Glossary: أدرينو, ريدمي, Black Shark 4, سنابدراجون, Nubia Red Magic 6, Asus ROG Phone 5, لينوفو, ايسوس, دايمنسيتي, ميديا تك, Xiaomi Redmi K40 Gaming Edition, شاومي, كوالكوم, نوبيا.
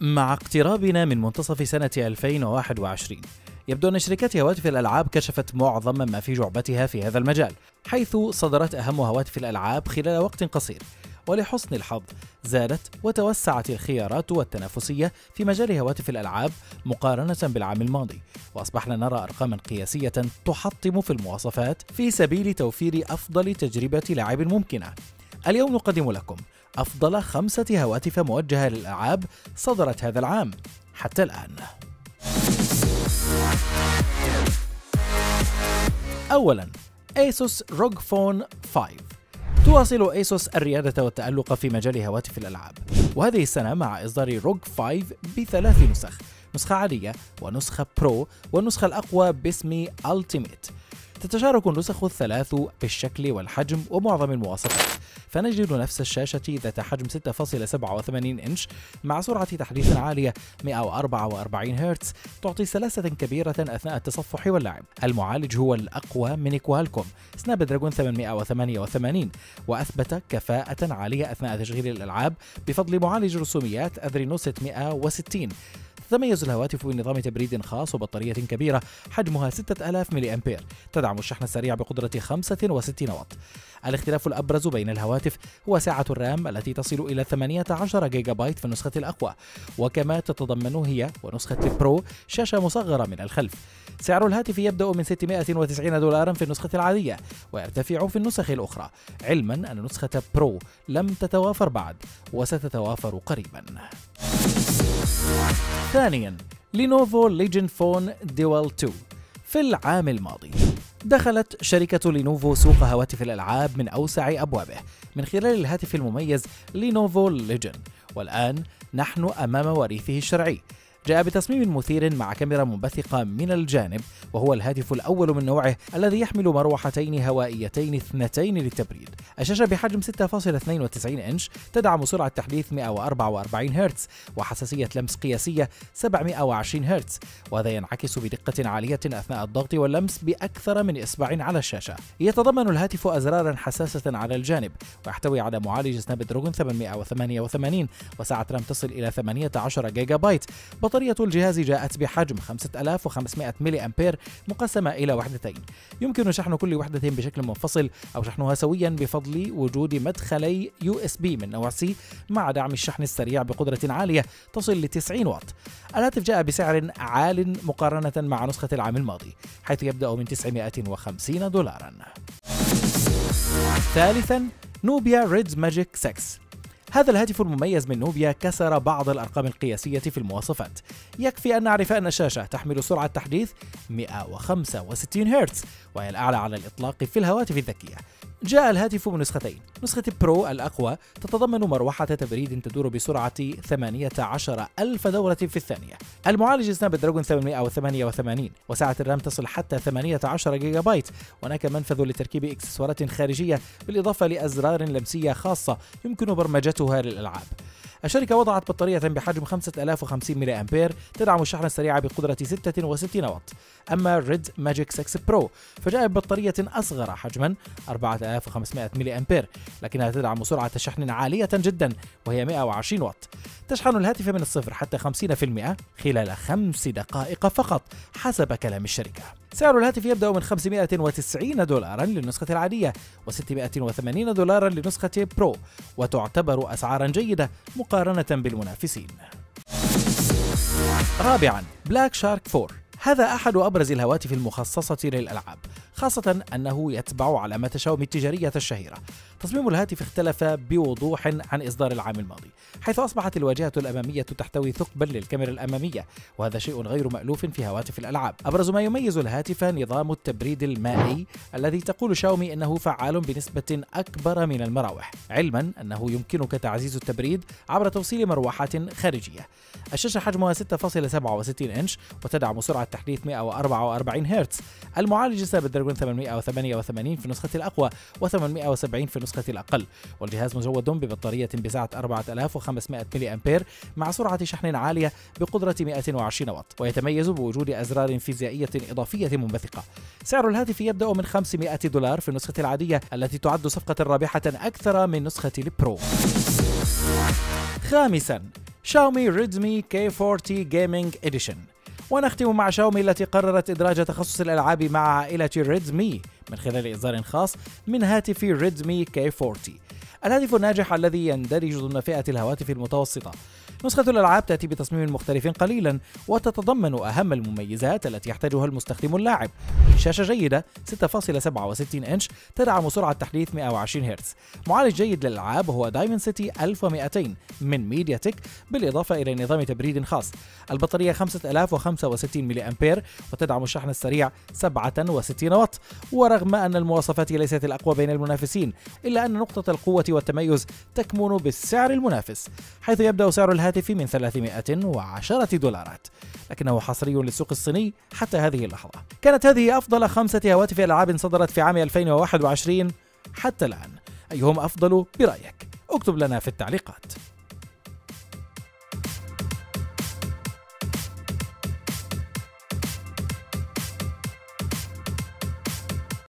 مع اقترابنا من منتصف سنة 2021 يبدو أن شركات هواتف الألعاب كشفت معظم ما في جعبتها في هذا المجال، حيث صدرت أهم هواتف الألعاب خلال وقت قصير. ولحسن الحظ زادت وتوسعت الخيارات والتنافسية في مجال هواتف الألعاب مقارنة بالعام الماضي، وأصبحنا نرى أرقاما قياسية تحطم في المواصفات في سبيل توفير أفضل تجربة لعب ممكنة. اليوم نقدم لكم أفضل 5 هواتف موجهة للألعاب صدرت هذا العام حتى الآن. أولاً Asus ROG Phone 5. تواصل ايسوس الريادة والتألق في مجال هواتف الألعاب، وهذه السنة مع إصدار روج 5 ب3 نسخ، نسخة عادية ونسخة برو والنسخة الأقوى باسم ألتيميت. تتشارك النسخ ال3 في الشكل والحجم ومعظم المواصفات، فنجد نفس الشاشة ذات حجم 6.87 إنش مع سرعة تحديث عالية 144 هرتز تعطي سلاسة كبيرة أثناء التصفح واللعب. المعالج هو الأقوى من كوالكوم سنابدراجون 888 وأثبت كفاءة عالية أثناء تشغيل الألعاب بفضل معالج رسوميات أدرينو 660. تتميز الهواتف بنظام تبريد خاص وبطارية كبيرة حجمها 6000 ملي أمبير، تدعم الشحن السريع بقدرة 65 واط. الاختلاف الأبرز بين الهواتف هو سعة الرام التي تصل إلى 18 جيجا بايت في النسخة الأقوى، وكما تتضمن هي ونسخة البرو شاشة مصغرة من الخلف. سعر الهاتف يبدأ من 690 دولارا في النسخة العادية ويرتفع في النسخ الأخرى، علما أن نسخة برو لم تتوافر بعد وستتوافر قريبا. ثانيا لينوفو ليجن فون دول 2. في العام الماضي دخلت شركة لينوفو سوق هواتف الألعاب من أوسع أبوابه من خلال الهاتف المميز لينوفو ليجن، والآن نحن أمام وريثه الشرعي. جاء بتصميم مثير مع كاميرا منبثقة من الجانب، وهو الهاتف الأول من نوعه الذي يحمل مروحتين هوائيتين 2 للتبريد. الشاشة بحجم 6.92 إنش تدعم سرعة تحديث 144 هرتز وحساسية لمس قياسية 720 هرتز، وهذا ينعكس بدقة عالية أثناء الضغط واللمس بأكثر من إصبع على الشاشة. يتضمن الهاتف أزرارا حساسة على الجانب، ويحتوي على معالج سنابدراجون 888 وسعة رام تصل إلى 18 جيجا بايت. بطارية الجهاز جاءت بحجم 5500 ملي أمبير مقسمة إلى وحدتين، يمكن شحن كل وحدة بشكل منفصل أو شحنها سويا بفضل وجود مدخلي USB من نوع C مع دعم الشحن السريع بقدرة عالية تصل ل 90 واط. الهاتف جاء بسعر عال مقارنة مع نسخة العام الماضي، حيث يبدأ من 950 دولارا. ثالثا نوبيا ريد ماجيك 6. هذا الهاتف المميز من نوبيا كسر بعض الأرقام القياسية في المواصفات. يكفي أن نعرف أن الشاشة تحمل سرعة تحديث 165 هرتز وهي الأعلى على الإطلاق في الهواتف الذكية. جاء الهاتف بنسختين، نسخة برو الأقوى تتضمن مروحة تبريد تدور بسرعة 18000 دورة في الثانية، المعالج سنابدراجون 888 وسعة الرام تصل حتى 18 جيجا بايت، وهناك منفذ لتركيب إكسسوارات خارجية بالإضافة لأزرار لمسية خاصة يمكن برمجتها للألعاب. الشركة وضعت بطارية بحجم 5050 ملي أمبير تدعم الشحن السريع بقدرة 66 واط. أما ريد ماجيك 6 برو فجاء ببطارية أصغر حجما 4500 ملي أمبير، لكنها تدعم سرعة شحن عالية جدا وهي 120 واط. تشحن الهاتف من 0 حتى 50% خلال 5 دقائق فقط حسب كلام الشركة. سعر الهاتف يبدأ من 590 دولارا للنسخة العادية و680 دولارا لنسخة برو، وتعتبر أسعارا جيدة مقارنة بالمنافسين. رابعا بلاك شارك 4. هذا أحد أبرز الهواتف المخصصة للألعاب، خاصة أنه يتبع علامة شاومي التجارية الشهيرة. تصميم الهاتف اختلف بوضوح عن إصدار العام الماضي، حيث أصبحت الواجهة الأمامية تحتوي ثقبا للكاميرا الأمامية، وهذا شيء غير مألوف في هواتف الألعاب. أبرز ما يميز الهاتف نظام التبريد المائي الذي تقول شاومي أنه فعال بنسبة أكبر من المراوح، علما أنه يمكنك تعزيز التبريد عبر توصيل مروحات خارجية. الشاشة حجمها 6.67 إنش وتدعم سرعة تحديث 144 هرتز. المعالج سنابدراجون 888 في النسخة الأقوى و870 في النسخة الأقل، والجهاز مزود ببطارية بسعة 4500 ملي أمبير مع سرعة شحن عالية بقدرة 120 واط، ويتميز بوجود أزرار فيزيائية إضافية منبثقة. سعر الهاتف يبدأ من 500 دولار في النسخة العادية التي تعد صفقة رابحة أكثر من نسخة البرو. خامسا شاومي ريدمي K40 Gaming Edition. ونختم مع شاومي التي قررت إدراج تخصص الألعاب مع عائلة ريدمي من خلال إصدار خاص من هاتف ريدمي K40. الهاتف الناجح الذي يندرج ضمن فئة الهواتف المتوسطة. نسخة الألعاب تأتي بتصميم مختلف قليلا وتتضمن أهم المميزات التي يحتاجها المستخدم اللاعب. شاشة جيدة 6.67 إنش تدعم سرعة تحديث 120 هرتز. معالج جيد للألعاب هو دايمنسيتي 1200 من ميديا تك بالإضافة إلى نظام تبريد خاص. البطارية 5065 ملي أمبير وتدعم الشحن السريع 67 واط. ورغم أن المواصفات ليست الأقوى بين المنافسين إلا أن نقطة القوة والتميز تكمن بالسعر المنافس، حيث يبدأ سعر الهاتف من $310، لكنه حصري للسوق الصيني حتى هذه اللحظة. كانت هذه أفضل 5 هواتف ألعاب صدرت في عام 2021 حتى الآن. أيهم أفضل برأيك؟ اكتب لنا في التعليقات.